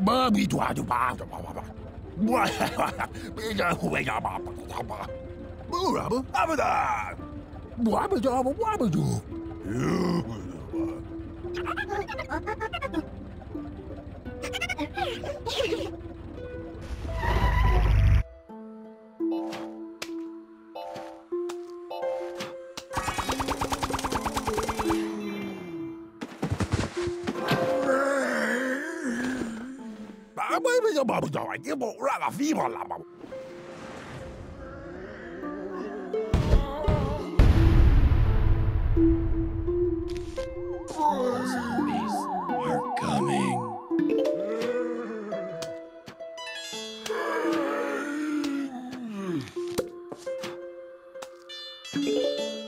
Bobby, do I do bother? What? Big away, Boo, I'm there. Wobble, do you? Give a rather feeble lava. Zombies are coming.